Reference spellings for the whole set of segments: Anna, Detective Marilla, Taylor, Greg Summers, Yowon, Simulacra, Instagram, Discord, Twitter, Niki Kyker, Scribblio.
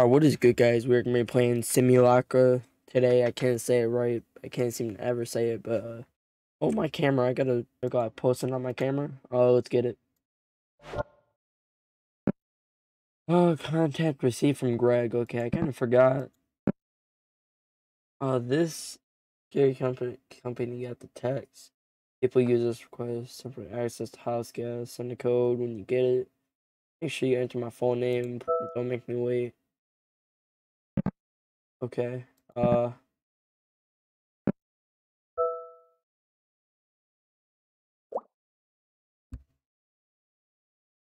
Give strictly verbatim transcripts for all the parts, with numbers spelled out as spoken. Alright, what is good, guys? We're gonna be playing Simulacra today. I can't say it right. I can't seem to ever say it, but uh oh, my camera. I gotta I gotta post it on my camera. Oh, let's get it. Oh, contact received from Greg. Okay, I kinda forgot. Uh this scary company company got the text. People use this request separate access to house gas. Send the code when you get it. Make sure you enter my full name. Don't make me wait. Okay, uh,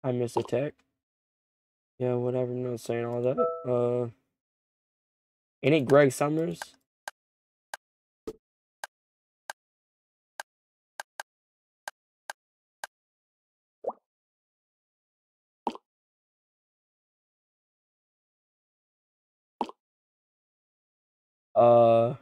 I missed a tech. Yeah, whatever, I'm not saying all that. Uh, ain't it Greg Summers? Uh,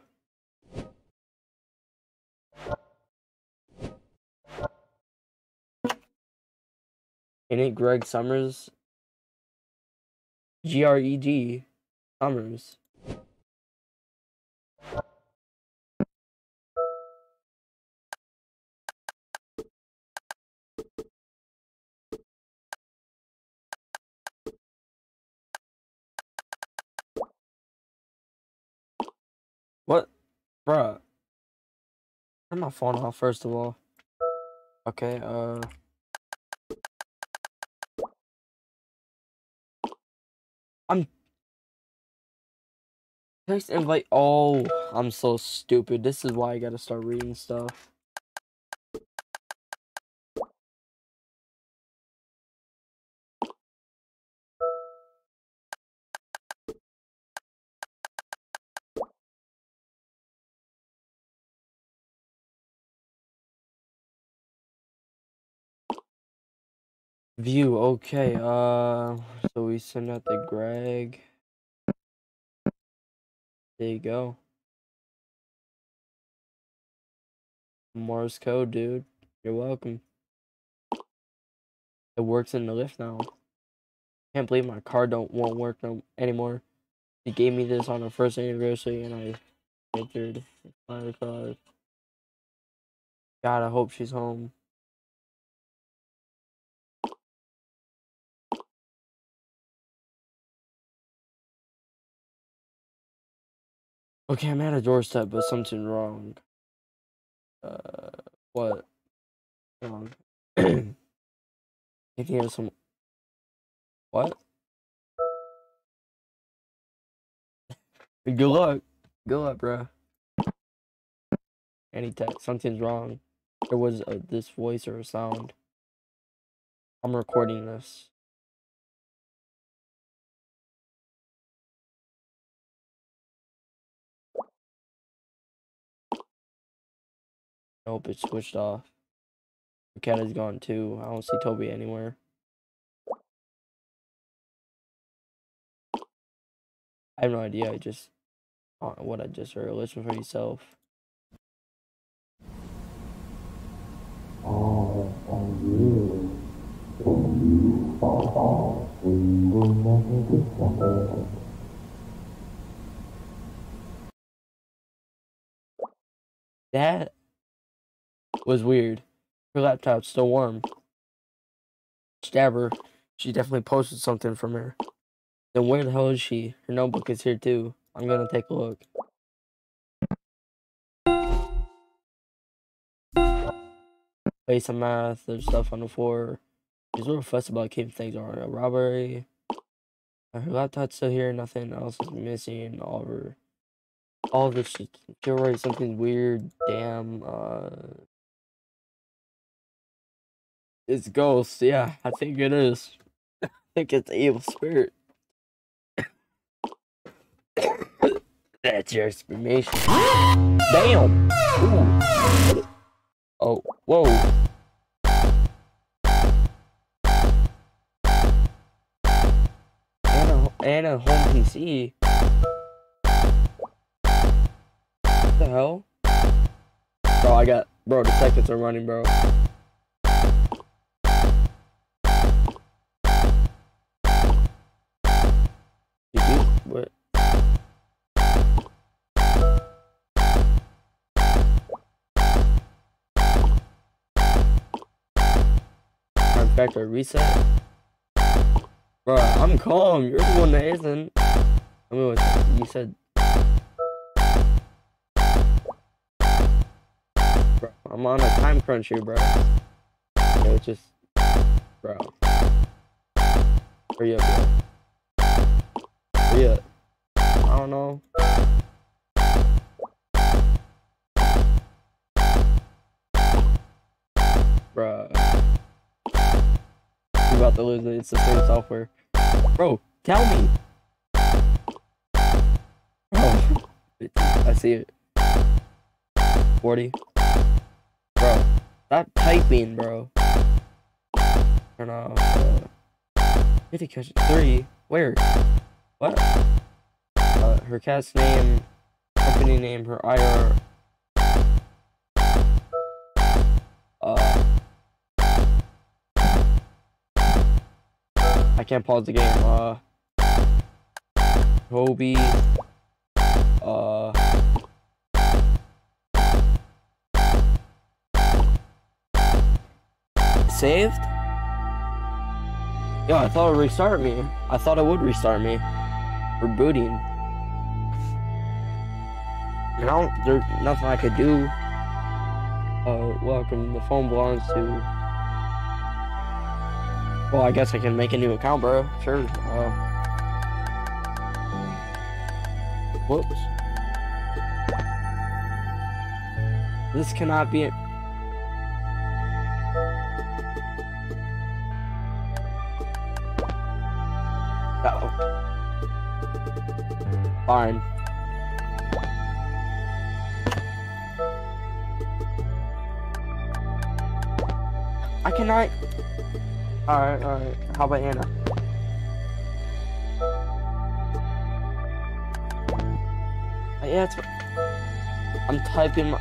ain't it Greg Summers? G R E G Summers. What? Bruh. Turn my phone off, first of all. Okay, uh. I'm. Text invite. Oh, I'm so stupid. This is why I gotta start reading stuff. View, okay, uh, so we send out the Greg. There you go. Morse code, dude. You're welcome. It works in the lift now. Can't believe my car don't won't work no anymore. They gave me this on the first anniversary and I entered my car. God, I hope she's home. Okay, I'm at a doorstep, but something wrong. Uh, what? Wrong. If you have some. What? Good luck. Good luck, bro. Any text. Something's wrong. There was a, this voice or a sound. I'm recording this. Nope, it's switched off. The cat is gone too. I don't see Toby anywhere. I have no idea. I just uh, what I just heard. Listen for yourself. All are real, and you are all we will never be separate. That was weird. Her laptop's still warm. Stabber. She definitely posted something from her. Then where the hell is she? Her notebook is here too. I'm gonna take a look. Play some math. There's stuff on the floor. She's a little fussed about keeping things on. A robbery. Her laptop's still here. Nothing else is missing. All of her. All of this shit. She'll write something weird. Damn. Uh. It's ghosts, yeah, I think it is. I think it's the evil spirit. That's your explanation. Damn! Ooh. Oh, whoa. And a, and a home P C. What the hell? Bro, I got... Bro, the seconds are running, bro. What? Factory reset. Bro, I'm calm. You're the one that isn't. I mean, what you said. Bro, I'm on a time crunch here, bro. Yeah, it's just, bro. Hurry up, bro. Hurry up. I don't know. Bro. About to lose it. It's the same software, bro. Tell me. Oh, I see it. Forty, bro. Stop typing, bro. Turn off. Uh, fifty catch three. Where? What? Uh, her cat's name, company name, her I R. Uh. I can't pause the game. Uh, Kobe. Uh, saved? Yo, I thought it would restart me. I thought it would restart me. Rebooting. And I don't, there's nothing I could do. Uh, welcome. The phone belongs to. Well, I guess I can make a new account, bro. Sure. Uh, whoops. This cannot be it. Uh-oh. Fine. I cannot. Alright, alright. How about Anna? Oh, yeah, it's... I'm typing my...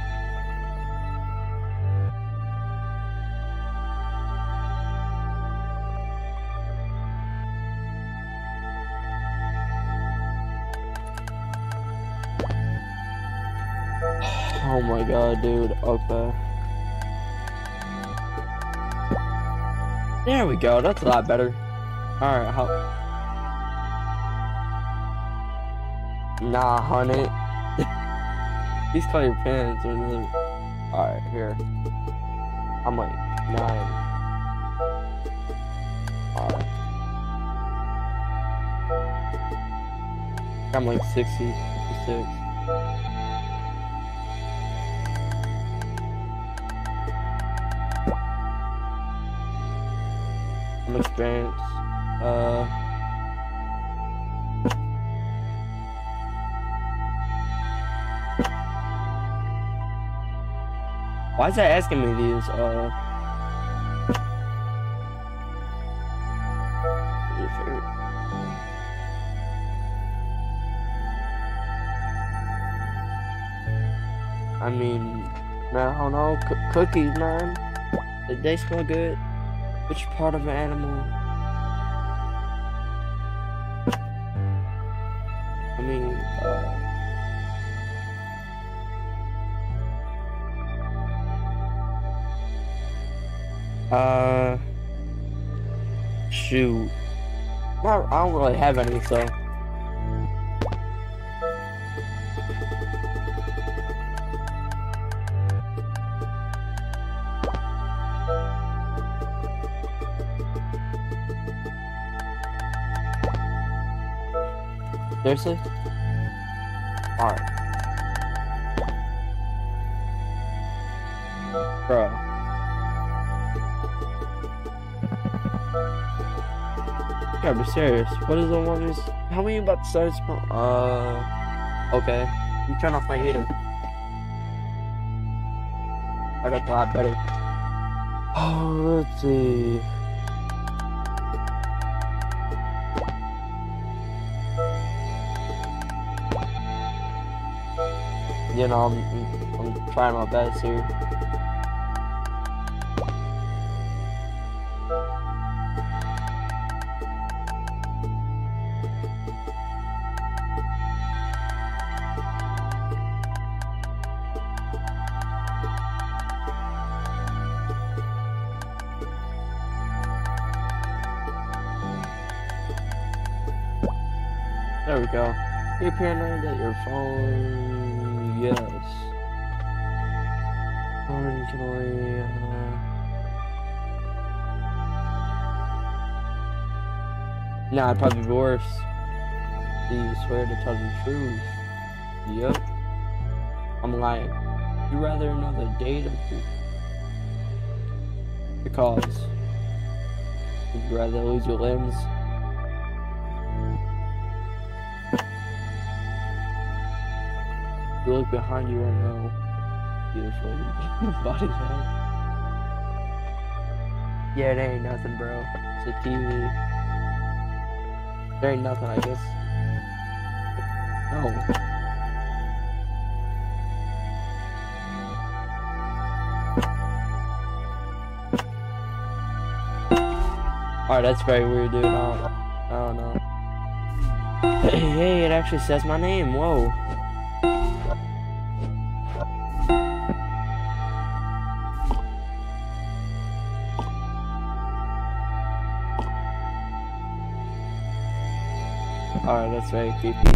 Oh my god, dude. Okay. There we go, that's a lot better. Alright, how... Nah, honey. Please call your parents. Alright, here. I'm like, nine. Alright. I'm like sixty-six. Experience. Uh, why is that asking me these? Uh, I mean, I don't know. C cookies, man. Did they smell good? Which part of an animal? I mean, uh... Uh... Shoot. I don't really have any, so... Seriously? Alright. Bro. Yeah, but serious. What is the one who's... How are you about to start small? Uh... Okay. You turn off my heater. I got a lot better. Oh, let's see... You know, I'm, I'm trying my best here. There we go. You're paranoid that your phone... Yes. Phone can only... Uh... Nah, it'd probably be worse. You swear to tell the truth. Yep. I'm lying. You'd rather another date of people. Because... You'd rather lose your limbs. You look behind you right now. Beautiful. Body now. Yeah, it ain't nothing, bro. It's a T V. There ain't nothing, I guess. No. Alright, that's very weird, dude. I don't know. I don't know. Hey, hey, it actually says my name. Whoa. Alright, that's very creepy.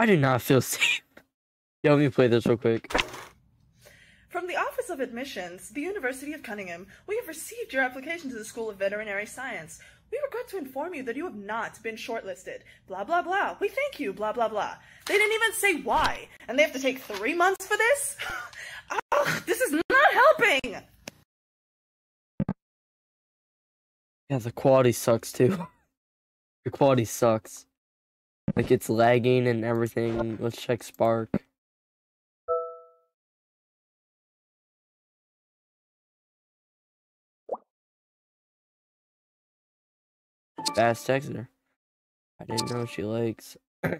I do not feel safe. Yeah, let me play this real quick. From the Office of Admissions, the University of Cunningham, we have received your application to the School of Veterinary Science. We regret to inform you that you have not been shortlisted. Blah, blah, blah. We thank you. Blah, blah, blah. They didn't even say why. And they have to take three months for this? Ugh, this is not helping! Yeah, the quality sucks too. The quality sucks. Like, it's lagging and everything. Let's check Spark. Fast texted her. I didn't know she likes. Oh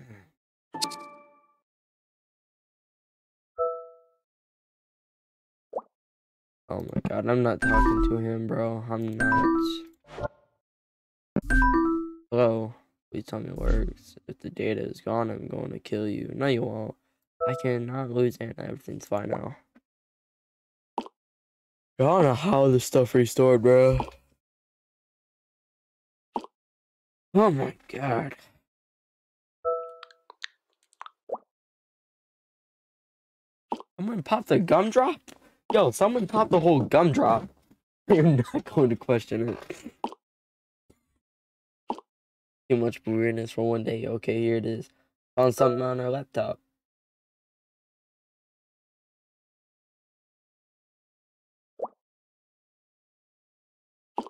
my god, I'm not talking to him, bro. I'm not. Hello. Please tell me it works. If the data is gone, I'm going to kill you. No, you won't. I cannot lose it. Everything's fine now. I don't know how this stuff restored, bro. Oh my god. Someone popped the gumdrop? Yo, someone popped the whole gumdrop. You're not going to question it. Too much weirdness for one day. Okay, here it is. Found something on our laptop.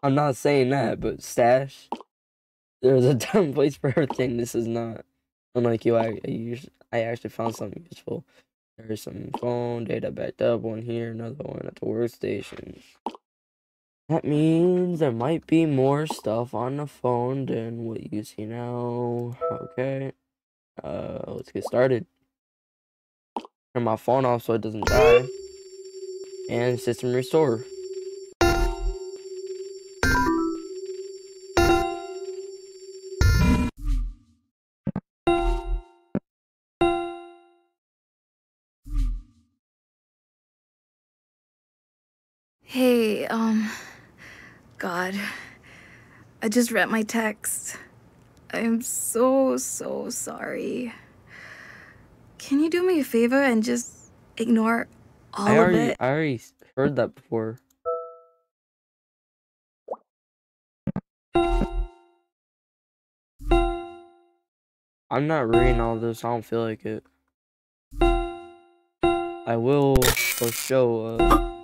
I'm not saying that, but stash. There's a time place for everything. This is not. Unlike you, I, I, I actually found something useful. There's some phone data backed up. One here, another one at the workstation. That means there might be more stuff on the phone than what you see now. Okay. Uh, let's get started. Turn my phone off so it doesn't die. And system restore. Hey, um... God, I just read my text. I'm so, so sorry. Can you do me a favor and just ignore all I already, of it? I already heard that before. I'm not reading all this. I don't feel like it. I will for show. Uh,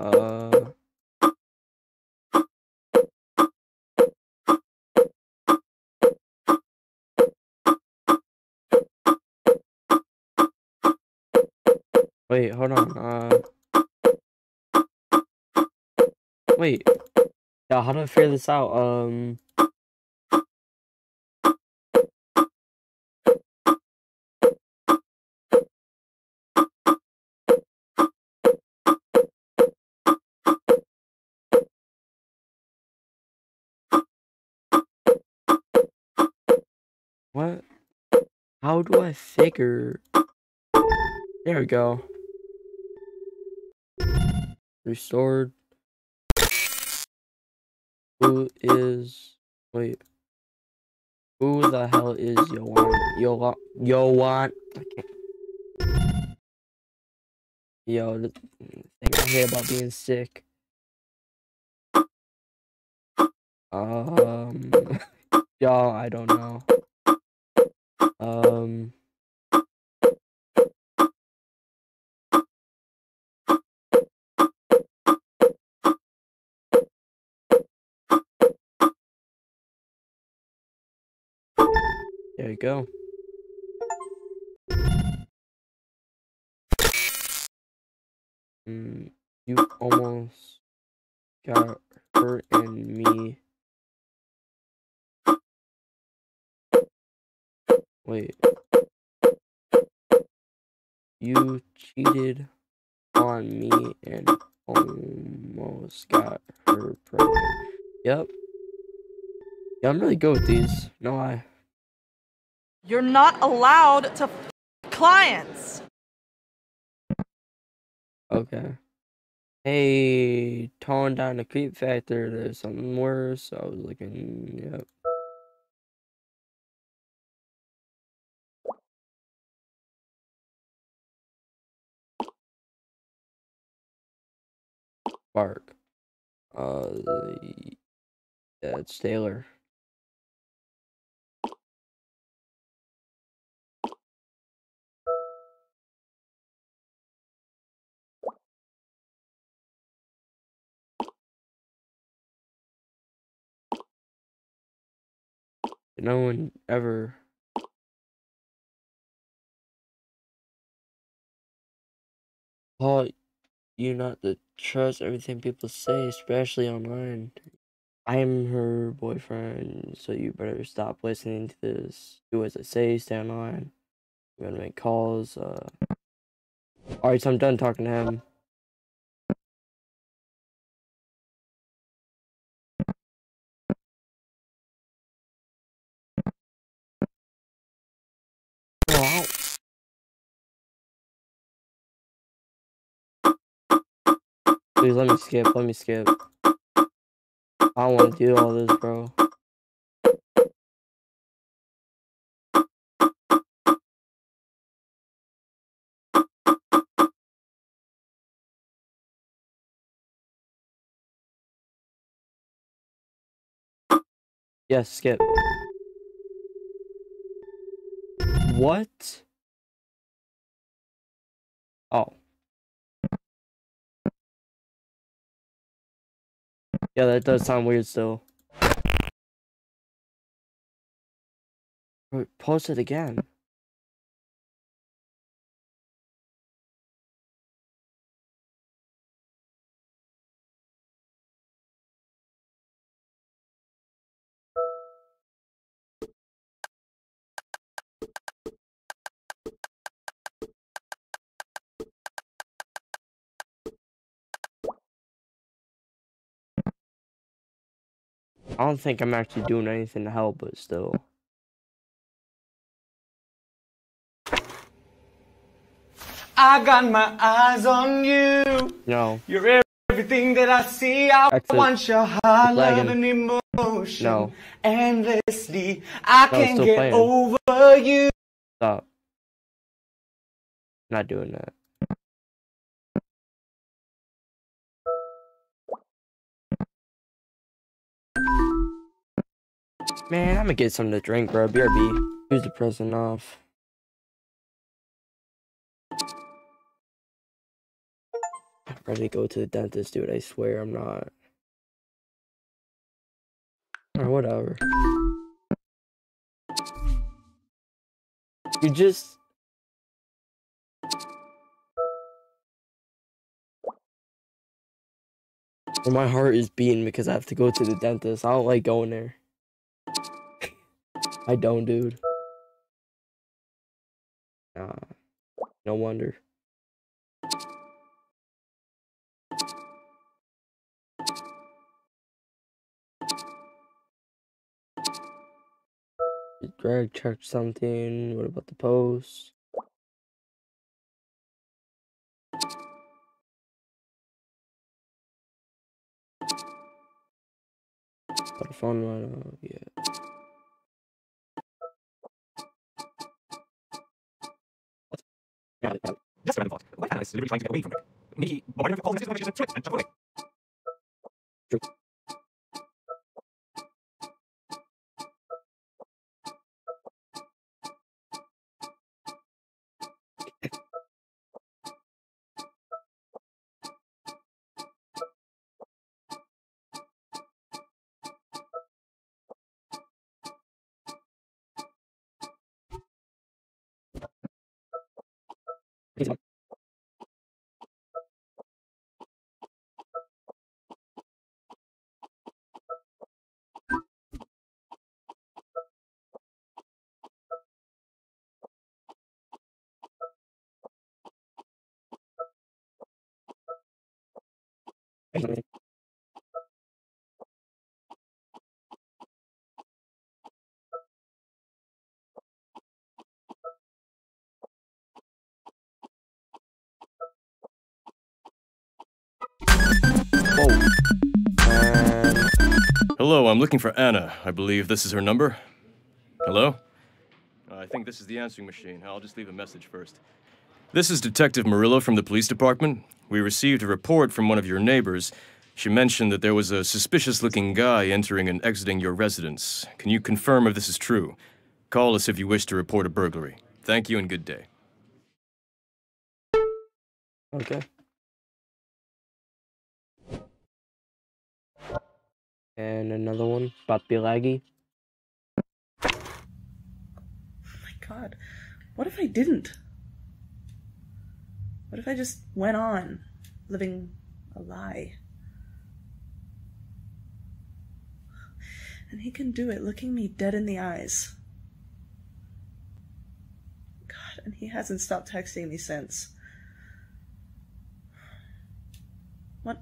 Uh, wait, hold on. Uh, wait. Yeah, how do I figure this out? Um, What? How do I figure? There we go. Restored. Who is? Wait. Who the hell is Yowon? Yowon. Yowon. Okay. Yo, the thing I hear about being sick. Um. Y'all, I don't know. Um, there you go. Mm, you almost got her and me. Wait, you cheated on me and almost got her pregnant. Yep. Yeah, I'm really good with these. No lie. You're not allowed to f clients. Okay. Hey, tone down the creep factor. There's something worse. I was looking. Yep. Park. Uh, yeah, it's Taylor. No one ever. Taught you not to trust everything people say, especially online. I'm her boyfriend, so you better stop listening to this. Do as I say, stay online. I'm gonna make calls. Uh... Alright, so I'm done talking to him. Please let me skip, let me skip. I don't want to do all this, bro. Yes, skip. What? Oh. Yeah, that does sound weird still. Post it again. I don't think I'm actually doing anything to help, but still. I got my eyes on you. No. You're everything that I see. I Exit. Want your heart, love, and emotion. No. Endlessly, I no, can't get playing. Over you. Stop. Not doing that. Man, I'm gonna get something to drink, bro. B R B. Use the present off. I'm ready to go to the dentist, dude. I swear I'm not. Or whatever. You just... Well, my heart is beating because I have to go to the dentist. I don't like going there. I don't, dude. Nah, no wonder. Did Greg check something? What about the post? Got a phone right now? Yeah. Yeah, that's random thought. Why am I deliberately trying to get away from it? Maybe all the messages are tripped and chucked away. True. Thank you. Hello, I'm looking for Anna. I believe this is her number. Hello? I think this is the answering machine. I'll just leave a message first. This is Detective Marilla from the police department. We received a report from one of your neighbors. She mentioned that there was a suspicious-looking guy entering and exiting your residence. Can you confirm if this is true? Call us if you wish to report a burglary. Thank you and good day. Okay. And another one, Papi Laggy. Oh my god. What if I didn't? What if I just went on living a lie? And he can do it, looking me dead in the eyes. God, and he hasn't stopped texting me since. What,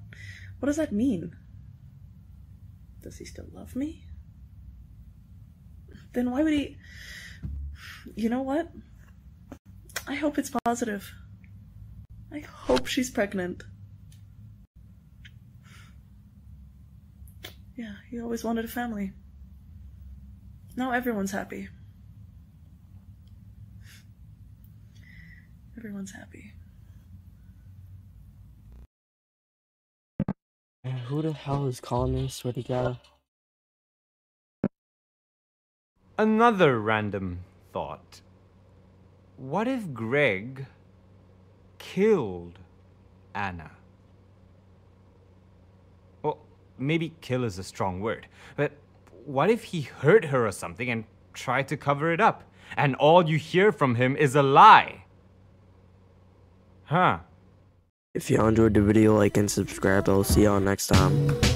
what does that mean? Does he still love me? Then why would he... You know what? I hope it's positive. I hope she's pregnant. Yeah, he always wanted a family. Now everyone's happy. Everyone's happy. Man, who the hell is calling me? Swear to God. Another random thought. What if Greg killed Anna? Well, maybe kill is a strong word, but what if he hurt her or something and tried to cover it up, and all you hear from him is a lie? Huh. If you enjoyed the video, like and subscribe. I'll see y'all next time.